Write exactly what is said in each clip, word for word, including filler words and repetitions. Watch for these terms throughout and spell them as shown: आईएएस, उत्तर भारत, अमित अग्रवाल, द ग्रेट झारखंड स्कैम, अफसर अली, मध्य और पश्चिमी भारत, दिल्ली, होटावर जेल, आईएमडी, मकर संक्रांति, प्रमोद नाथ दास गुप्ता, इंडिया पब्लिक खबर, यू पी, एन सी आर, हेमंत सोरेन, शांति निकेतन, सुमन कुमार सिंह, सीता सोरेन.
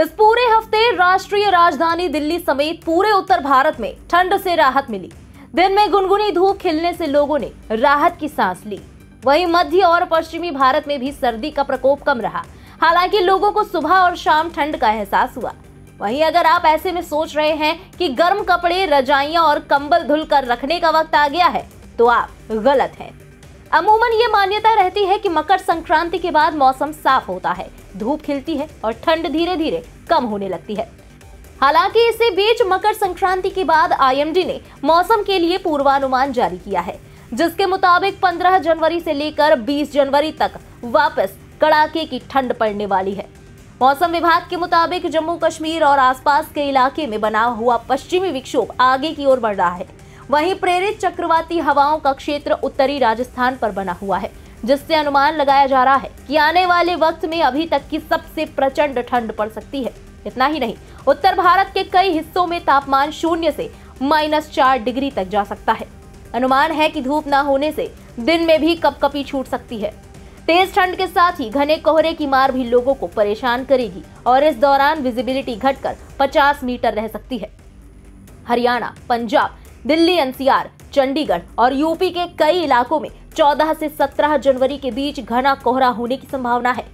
इस पूरे हफ्ते राष्ट्रीय राजधानी दिल्ली समेत पूरे उत्तर भारत में ठंड से राहत मिली। दिन में गुनगुनी धूप खिलने से लोगों ने राहत की सांस ली। वहीं मध्य और पश्चिमी भारत में भी सर्दी का प्रकोप कम रहा। हालांकि लोगों को सुबह और शाम ठंड का एहसास हुआ। वहीं अगर आप ऐसे में सोच रहे हैं कि गर्म कपड़े, रजाइयां और कंबल धुल कर रखने का वक्त आ गया है, तो आप गलत हैं। अमूमन ये मान्यता रहती है कि मकर संक्रांति के बाद मौसम साफ होता है, धूप खिलती है और ठंड धीरे धीरे कम होने लगती है। हालांकि इसी बीच मकर संक्रांति के बाद आई एम डी ने मौसम के लिए पूर्वानुमान जारी किया है, जिसके मुताबिक पंद्रह जनवरी से लेकर बीस जनवरी तक वापस कड़ाके की ठंड पड़ने वाली है। मौसम विभाग के मुताबिक जम्मू कश्मीर और आसपास के इलाके में बना हुआ पश्चिमी विक्षोभ आगे की ओर बढ़ रहा है। वहीं प्रेरित चक्रवाती हवाओं का क्षेत्र उत्तरी राजस्थान पर बना हुआ है, जिससे अनुमान लगाया जा रहा है कि आने वाले वक्त में अभी तक की सबसे प्रचंड ठंड पड़ सकती है। इतना ही नहीं, उत्तर भारत के कई हिस्सों में तापमान शून्य से माइनस चार डिग्री तक जा सकता है। अनुमान है कि धूप न होने से दिन में भी कपकपी छूट सकती है। तेज ठंड के साथ ही घने कोहरे की मार भी लोगों को परेशान करेगी और इस दौरान विजिबिलिटी घटकर पचास मीटर रह सकती है। Haryana, Punjab, दिल्ली एन सी आर, Chandigarh और यू पी के कई इलाकों में चौदह से सत्रह जनवरी के बीच घना कोहरा होने की संभावना है।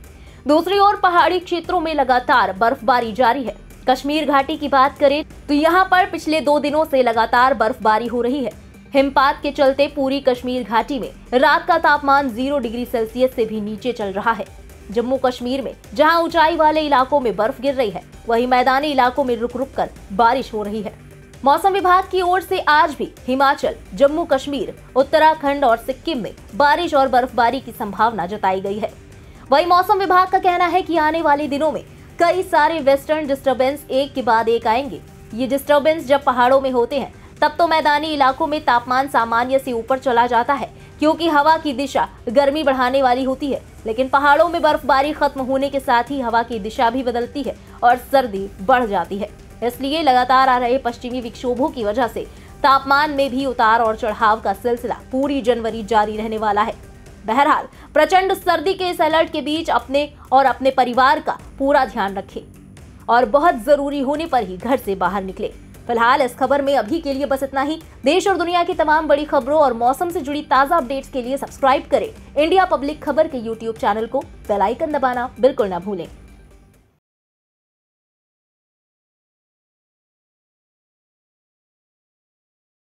दूसरी ओर पहाड़ी क्षेत्रों में लगातार बर्फबारी जारी है। कश्मीर घाटी की बात करें तो यहाँ पर पिछले दो दिनों से लगातार बर्फबारी हो रही है। हिमपात के चलते पूरी कश्मीर घाटी में रात का तापमान जीरो डिग्री सेल्सियस से भी नीचे चल रहा है। जम्मू कश्मीर में जहाँ ऊंचाई वाले इलाकों में बर्फ गिर रही है, वहीं मैदानी इलाकों में रुक रुक कर बारिश हो रही है। मौसम विभाग की ओर से आज भी हिमाचल, जम्मू कश्मीर, उत्तराखंड और सिक्किम में बारिश और बर्फबारी की संभावना जताई गई है। वहीं मौसम विभाग का कहना है कि आने वाले दिनों में कई सारे वेस्टर्न डिस्टर्बेंस एक के बाद एक आएंगे। ये डिस्टर्बेंस जब पहाड़ों में होते हैं, तब तो मैदानी इलाकों में तापमान सामान्य से ऊपर चला जाता है, क्योंकि हवा की दिशा गर्मी बढ़ाने वाली होती है। लेकिन पहाड़ों में बर्फबारी खत्म होने के साथ ही हवा की दिशा भी बदलती है और सर्दी बढ़ जाती है। इसलिए लगातार आ रहे पश्चिमी विक्षोभों की वजह से तापमान में भी उतार और चढ़ाव का सिलसिला पूरी जनवरी जारी रहने वाला है। बहरहाल, प्रचंड सर्दी के इस अलर्ट के बीच अपने और अपने परिवार का पूरा ध्यान रखें और बहुत जरूरी होने पर ही घर से बाहर निकलें। फिलहाल इस खबर में अभी के लिए बस इतना ही। देश और दुनिया की तमाम बड़ी खबरों और मौसम से जुड़ी ताज़ा अपडेट्स के लिए सब्सक्राइब करें इंडिया पब्लिक खबर के यूट्यूब चैनल को। बेल आइकन दबाना बिल्कुल न भूलें।